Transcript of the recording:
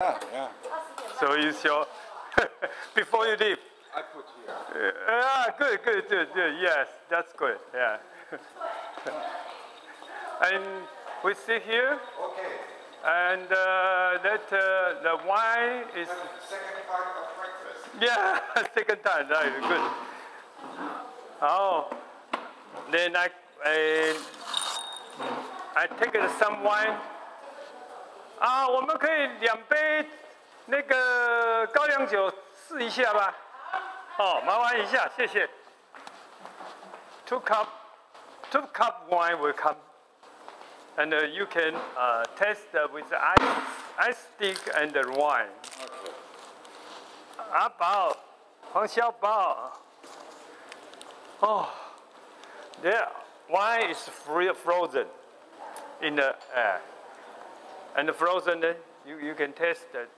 Yeah. So is your before you leave? I put here. Ah, good. Yes, that's good. Yeah. And we sit here. Okay. And the wine is second part of breakfast. Yeah, second time. Right, good. Oh, then I take some wine. 啊，我们可以2杯那个高粱酒试一下吧。哦，麻烦一下，谢谢。Two cup wine will come, and you can taste with ice stick and the wine. Okay. 阿宝，黄小宝。哦 ，the wine is frozen in the air. And the frozen, you can taste that.